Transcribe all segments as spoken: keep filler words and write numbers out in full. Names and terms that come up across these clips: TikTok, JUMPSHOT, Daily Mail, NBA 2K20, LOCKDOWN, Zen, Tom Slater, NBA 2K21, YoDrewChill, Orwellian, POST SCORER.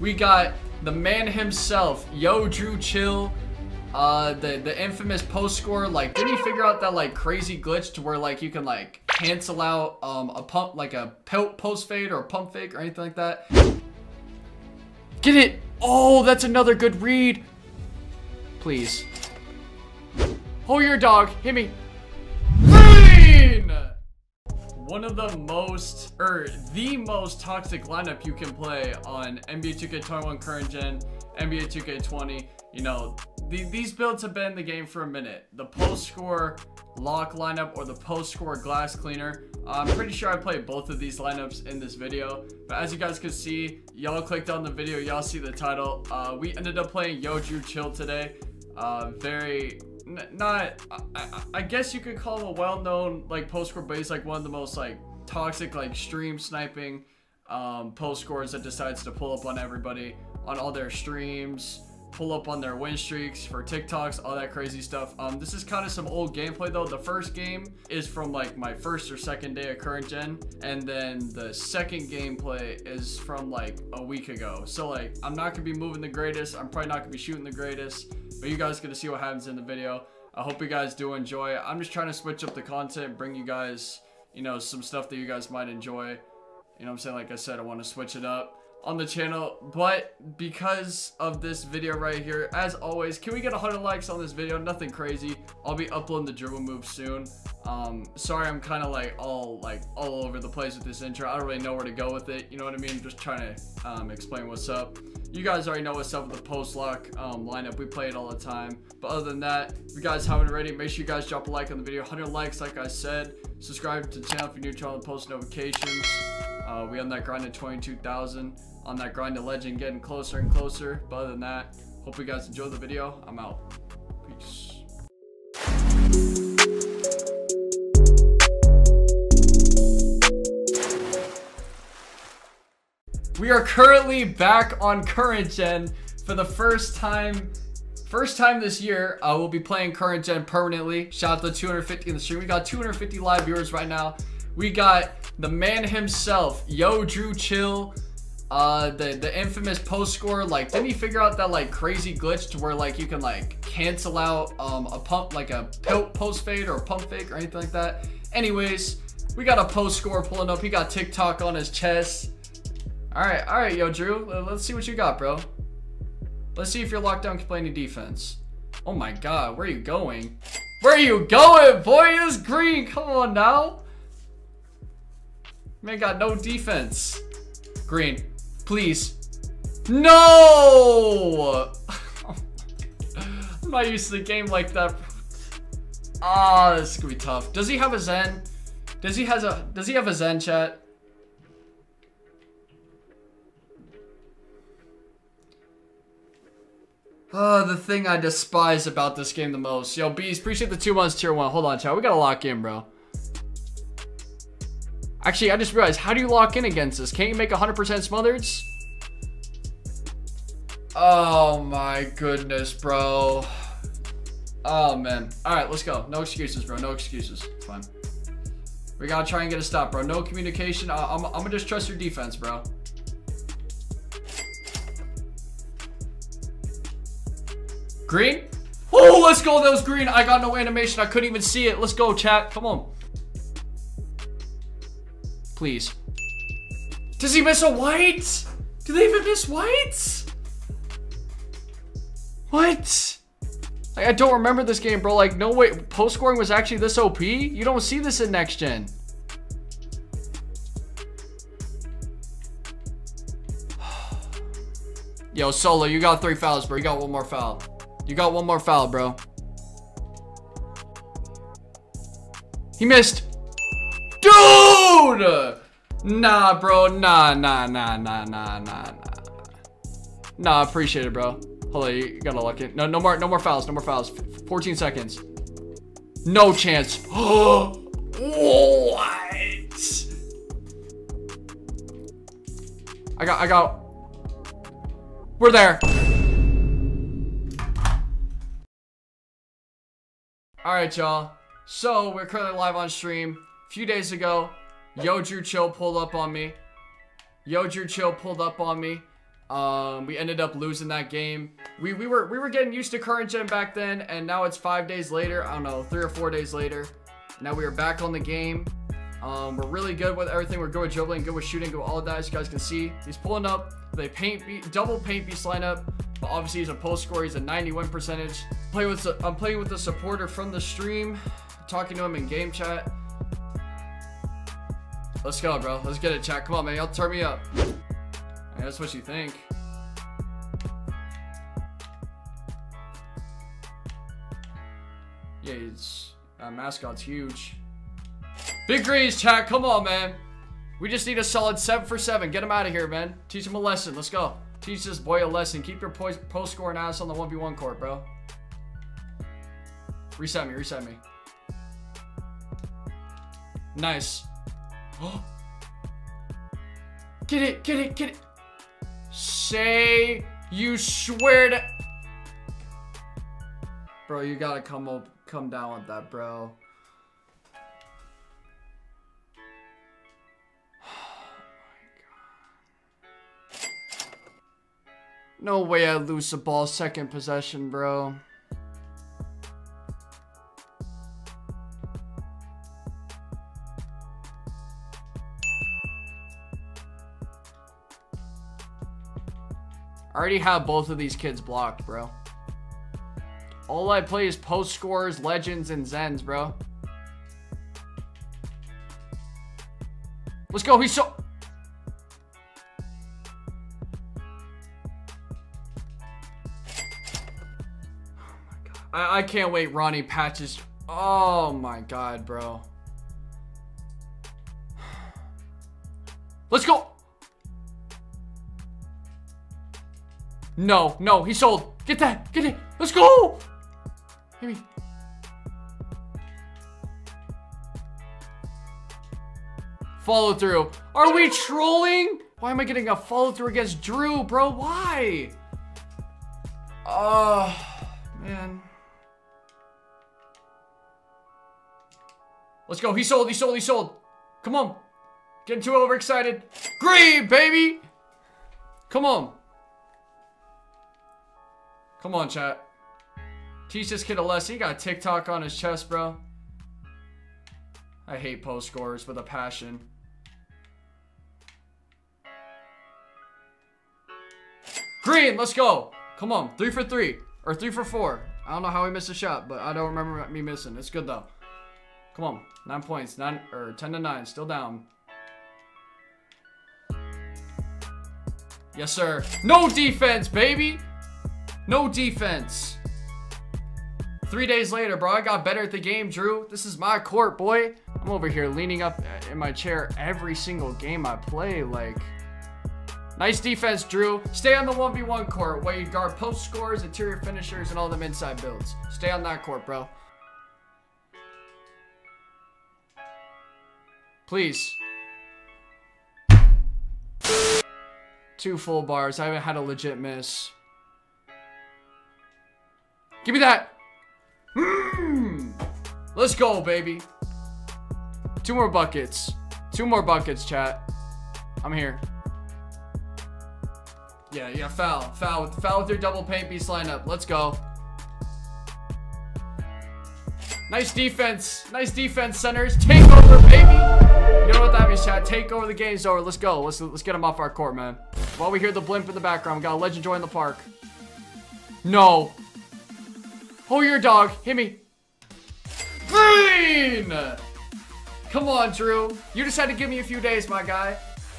we got the man himself, YoDrewChill, uh, the the infamous post scorer. Like, didn't he figure out that like crazy glitch to where like you can like cancel out um a pump, like a post fade or a pump fake or anything like that? Get it! Oh, that's another good read. Please. Oh, your dog hit me. Green! One of the most, or the most toxic lineup you can play on N B A two K twenty-one current gen, N B A two K twenty. You know, the, these builds have been in the game for a minute. The post score lock lineup or the post score glass cleaner. I'm pretty sure I played both of these lineups in this video, but as you guys can see, y'all clicked on the video, y'all see the title. Uh, we ended up playing YoDrewChill today. Uh, very n not, I, I, I guess you could call him a well-known like post score, but he's like one of the most like toxic like stream sniping um, post scores that decides to pull up on everybody on all their streams, pull up on their win streaks for TikToks, all that crazy stuff. Um, this is kind of some old gameplay though. The first game is from like my first or second day of current gen, and then the second gameplay is from like a week ago. So like, I'm not gonna be moving the greatest. I'm probably not gonna be shooting the greatest, but you guys gonna see what happens in the video. I hope you guys do enjoy. I'm just trying to switch up the content, bring you guys, you know, some stuff that you guys might enjoy. You know what I'm saying? Like I said, I want to switch it up on the channel, but because of this video right here, as always, can we get one hundred likes on this video? Nothing crazy. I'll be uploading the dribble move soon. Um sorry, I'm kind of like all like all over the place with this intro. I don't really know where to go with it, you know what I mean? Just trying to um explain what's up. You guys already know what's up with the post lock um lineup. We play it all the time. But other than that, if you guys haven't already, make sure you guys drop a like on the video. One hundred likes, like I said. Subscribe to the channel if you're new to all the post notifications. Uh, we on that grind to twenty-two thousand, on that grind to legend, getting closer and closer. But other than that, hope you guys enjoy the video. I'm out. Peace. We are currently back on current gen for the first time. First time this year, uh, we'll be playing current gen permanently. Shout out to two hundred fifty in the stream. We got two hundred fifty live viewers right now. We got the man himself, YoDrewChill, uh, the the infamous post scorer. Like, didn't he figure out that like crazy glitch to where like you can like cancel out um a pump, like a post fade or a pump fake or anything like that? Anyways, we got a post scorer pulling up. He got TikTok on his chest. All right, all right, YoDrew. Let's see what you got, bro. Let's see if your lockdown can play any defense. Oh my God, where are you going? Where are you going, boy? It's green. Come on now. Man got no defense. Green, please. No! I'm not used to the game like that. Ah, oh, this is gonna be tough. Does he have a Zen? Does he has a does he have a Zen, chat? Oh, the thing I despise about this game the most. Yo, Beast, appreciate the two months tier one. Hold on, chat. We gotta lock in, bro. Actually, I just realized, how do you lock in against this? Can't you make one hundred percent smothers? Oh my goodness, bro. Oh man. All right, let's go. No excuses, bro. No excuses. It's fine. We gotta try and get a stop, bro. No communication. I I'm, I'm gonna just trust your defense, bro. Green? Oh, let's go. That was green. I got no animation. I couldn't even see it. Let's go, chat. Come on. Please. Does he miss a white? Do they even miss whites? What? Like, I don't remember this game, bro. Like, no way. Post scoring was actually this O P? You don't see this in next gen. Yo, Solo, you got three fouls, bro. You got one more foul. You got one more foul, bro. He missed. Dude! Nah, bro. Nah, nah, nah, nah, nah, nah, nah. Nah, appreciate it, bro. Hold on, you gotta lock it. No, no more, no more fouls, no more fouls. fourteen seconds. No chance. What? I got, I got. We're there. All right, y'all. So we're currently live on stream. A few days ago, YoDrewChill pulled up on me. YoDrewChill pulled up on me. Um, we ended up losing that game. We, we were we were getting used to current gen back then, and now it's five days later. I don't know, three or four days later. Now we are back on the game. Um, we're really good with everything. We're good with dribbling, good with shooting, good with all of that. As you guys can see, he's pulling up. They paint beat, double paint beast lineup. But obviously, he's a post scorer. He's a ninety-one percentage. Play with I'm playing with a supporter from the stream, talking to him in game chat. Let's go, bro. Let's get it, chat. Come on, man. Y'all turn me up. Man, that's what you think. Yeah, it's uh, mascot's huge. Big greens, chat. Come on, man. We just need a solid seven for seven. Get him out of here, man. Teach him a lesson. Let's go. Teach this boy a lesson. Keep your post scoring ass on the one v one court, bro. Reset me. Reset me. Nice. Get it, get it, get it. Say you swear to. Bro, you gotta come up, come down with that, bro. Oh my God. No way I lose the ball second possession, bro. I already have both of these kids blocked, bro. All I play is post scores, legends, and Zens, bro. Let's go. He's so... Oh my God. I, I can't wait. Ronnie patches. Oh my God, bro. Let's go. No, no, he sold. Get that, get it. Let's go. Give me. Follow through. Are we trolling? Why am I getting a follow through against Drew, bro? Why? Oh, man. Let's go. He sold, he sold, he sold. Come on. Getting too overexcited. Green, baby. Come on. Come on, chat. Teach this kid a lesson. He got TikTok on his chest, bro. I hate post scorers with a passion. Green, let's go. Come on, three for three. Or three for four. I don't know how he missed a shot, but I don't remember me missing. It's good, though. Come on, nine points. Nine, or ten to nine, still down. Yes, sir. No defense, baby. No defense. Three days later, bro. I got better at the game, Drew. This is my court, boy. I'm over here leaning up in my chair every single game I play. Like, nice defense, Drew. Stay on the one v one court where you guard post scorers, interior finishers, and all them inside builds. Stay on that court, bro. Please. Two full bars. I haven't had a legit miss. Give me that. Mm. Let's go, baby. Two more buckets. Two more buckets, chat. I'm here. Yeah, yeah, foul. Foul with, foul with your double paint beast lineup. Let's go. Nice defense. Nice defense, centers. Take over, baby. You know what that means, chat. Take over. The game's over. Let's go. Let's, let's get him off our court, man. While we hear the blimp in the background, we got a legend join the park. No. Oh, your dog. Hit me. Green! Come on, Drew. You just had to give me a few days, my guy.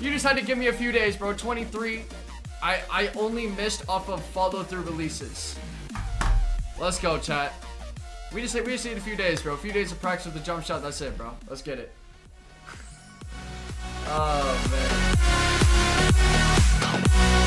You just had to give me a few days, bro. twenty-three. I, I only missed off of follow-through releases. Let's go, chat. We just, we just need a few days, bro. A few days of practice with the jump shot. That's it, bro. Let's get it. Oh, man.